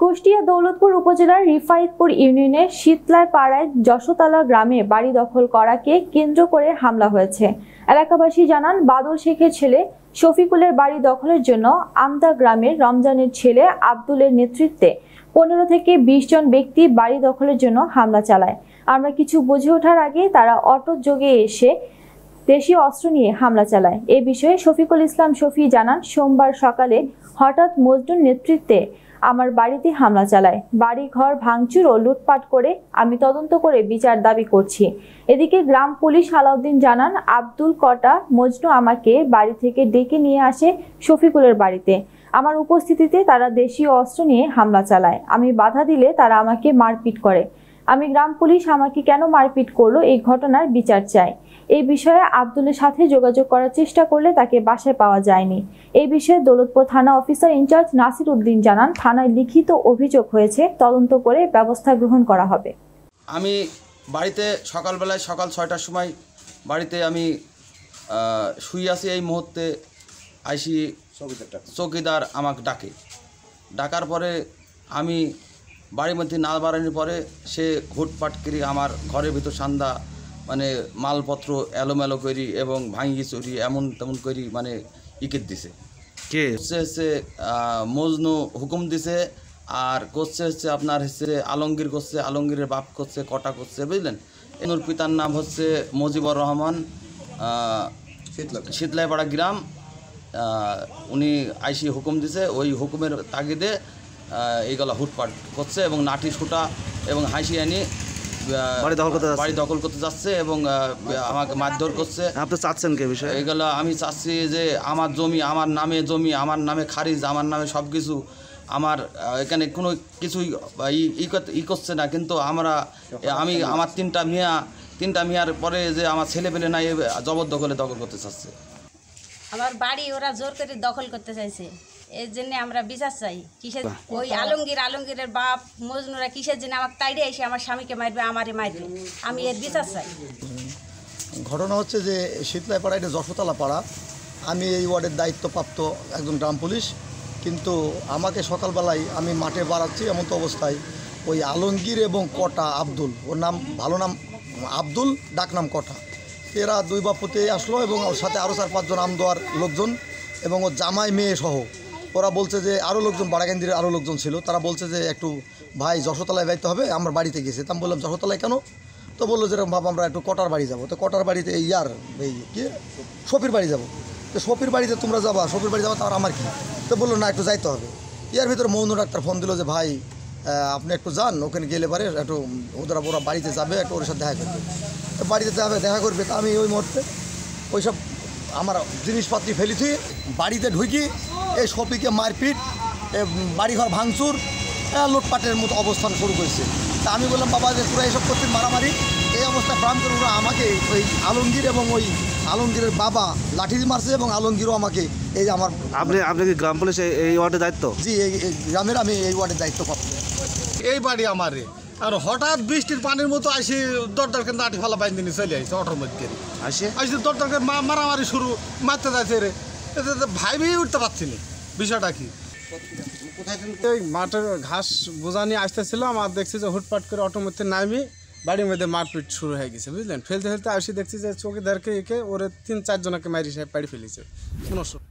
কুষ্টিয়া দৌলতপুর উপজেলার রিফাইতপুর ইউনিয়নের শীতলাপাড়ায় যশোতলা গ্রামে বাড়ি দখল করাকে কেন্দ্র করে হামলা হয়েছে। এলাকাবাসী জানান, বাদল শেখের ছেলে শফিকুলের বাড়ি দখলের জন্য আমদা গ্রামের রমজানের ছেলে আব্দুলের নেতৃত্বে 15 থেকে 20 জন ব্যক্তি বাড়ি দখলের জন্য হামলা চালায়। আমরা কিছু বুঝে ওঠার আগে তারা অটোর যোগে এসে দেশীয় অস্ত্র নিয়ে হামলা চালায়। এ বিষয়ে শফিকুল ইসলাম শফি জানান, সোমবার সকালে হঠাৎ মজনুর নেতৃত্বে আমার বাড়িতে হামলা চালায়, বাড়ি ঘর ভাঙচুর ও লুটপাট করে। আমি তদন্ত করে বিচার দাবি করছি। এদিকে গ্রাম পুলিশ আলাউদ্দিন জানান, আব্দুল কটা মজনু আমাকে বাড়ি থেকে ডেকে নিয়ে আসে শফিকুলের বাড়িতে। আমার উপস্থিতিতে তারা দেশীয় অস্ত্র নিয়ে হামলা চালায়। আমি বাধা দিলে তারা আমাকে মারপিট করে। আমি গ্রাম পুলিশ আমাকে কেন মারপিট করলো এই ঘটনার বিচার চাই। এই বিষয়ে আব্দুলের সাথে যোগাযোগ করার চেষ্টা করলে তাকে বাসায় পাওয়া যায়নি। এই বিষয়ে দৌলতপুর থানা অফিসার ইনচার্জ নাসির উদ্দিন জানান, থানায় লিখিত অভিযোগ হয়েছে, তদন্ত করে ব্যবস্থা গ্রহণ করা হবে। আমি বাড়িতে সকালবেলায় সকাল 6টার সময় বাড়িতে আমি শুয়ে আছি। এই মুহূর্তে আইসি চৌকিদার আমাকে ডাকার পরে আমি বাড়ির মধ্যে না বাড়ানোর পরে সে ঘুটপাট করে আমার ঘরের ভিতর সান্দা মানে মালপত্র এলোমেলো করি এবং ভাঙি চুরি এমন তেমন করি মানে ইকের দিছে। কে হচ্ছে মজনু হুকুম দিছে, আর করছে হচ্ছে আপনার হচ্ছে আলমগীর করছে, আলমগীরের বাপ করছে, কটা করছে, বুঝলেন। এনুর পিতার নাম হচ্ছে মুজিবুর রহমান, শীতলাপাড়া গ্রাম। উনি আইসি হুকুম দিছে, ওই হুকুমের তাগিদে এইগুলা হুটপাট করছে এবং নাটি সুটা এবং হাসি আনি বাড়ি দখল করতে যাচ্ছে এবং আমাকে মারধর করছে। আপনি চাচ্ছেন কি বিষয়? এইগুলো আমি চাচ্ছি যে আমার জমি, আমার নামে জমি, আমার নামে খারিজ, আমার নামে সব কিছু, আমার এখানে কোনো কিছুই ই করছে না। কিন্তু আমি আমার তিনটা মেয়ার পরে যে আমার ছেলেপেলে নাই, জবরদখলে দখল করতে চাচ্ছে। আমার বাড়ি ওরা জোর করে দখল করতে চাইছে, এর জন্য আমরা বিচার চাই। কিসের ওই আলমগীরের বাপ মজনুরা কিসের জন্য আমার তাইরে এসে আমার স্বামীকে মারবে, আমারে মারবে? আমি এর বিচার চাই। ঘটনা হচ্ছে যে শীতলাপাড়া, এটা যশোতলা পাড়া। আমি এই ওয়ার্ডের দায়িত্বপ্রাপ্ত একজন গ্রাম পুলিশ, কিন্তু আমাকে সকালবেলায় আমি মাঠে বাড়াচ্ছি এমন তো অবস্থায় ওই আলমগীর এবং কটা আব্দুল, ওর নাম ভালো নাম আব্দুল, ডাকনাম কটা, এরা দুই বাপুতে আসলো এবং ওর সাথে আরও 4-5 জন আমদোয়ার লোকজন এবং ওর জামাই মেয়ে সহ। ওরা বলছে যে আরও লোকজন, বাড়াকেন্দ্রের আরও লোকজন ছিল, তারা বলছে যে একটু ভাই যশোতলায় যাইতে হবে, আমার বাড়িতে গেছে। তা আমি বললাম যশোতলায় কেন? তো বললো যে বাপ আমরা একটু কটার বাড়ি যাব। তো কটার বাড়িতে শফির বাড়ি যাব। তো শফির বাড়িতে তোমরা যাবা, শফির বাড়ি যাবা, তার আমার কি? তো বললো না, একটু যাইতে হবে। ইয়ার ভিতরে মৌন ডাক্তার ফোন দিল যে ভাই আপনি একটু যান, ওখানে গেলে পারে একটু ওরা বাড়িতে যাবে, একটু ওর সাথে দেখা করবে, তো বাড়িতে যাবে দেখা করবে। তো আমি ওই মুহূর্তে ওইসব আমার জিনিসপত্র ফেলেছি, বাড়িতে ঢুকি এই শপিকে মারপিট, বাড়িঘর ভাঙচুর, লুটপাটের মতো অবস্থান শুরু করেছে। তা আমি বললাম বাবা যে তোরা এইসব করতে মারামারি, এই অবস্থা প্রাণ করে ওরা আমাকে ওই আলমগীর এবং ওই আলমগীরের বাবা লাঠি মারছে এবং আলমগীরও আমাকে এই আমার। আপনি কি গ্রাম পুলিশ এই ওয়ার্ডের দায়িত্ব? জি, এই গ্রামের আমি এই ওয়ার্ডের দায়িত্ব পাচ্ছি। এই বাড়ি আমার, আর হঠাৎ বৃষ্টির পানির মতো আসি দরদারকে নাটি ফালা বাইন দিনে চলে আসছে অটোর মধ্যে, আসি দরদারকে মারামারি শুরু, মারতে যাচ্ছে রে, ভাইবেই উঠতে পারছি না বিষয়টা কি। ওই মাঠের ঘাস বোঝা নিয়ে আসতেছিলাম, আর দেখছি যে হুটপাট করে অটোর মধ্যে নামি বাড়ির মধ্যে মারপিট শুরু হয়ে গেছে, বুঝলেন। ফেলতে ফেলতে আসি দেখছি যে চৌকিদারকে একে ওরে 3-4 জনকে মারি সাহেব বাড়ি ফেলেছে।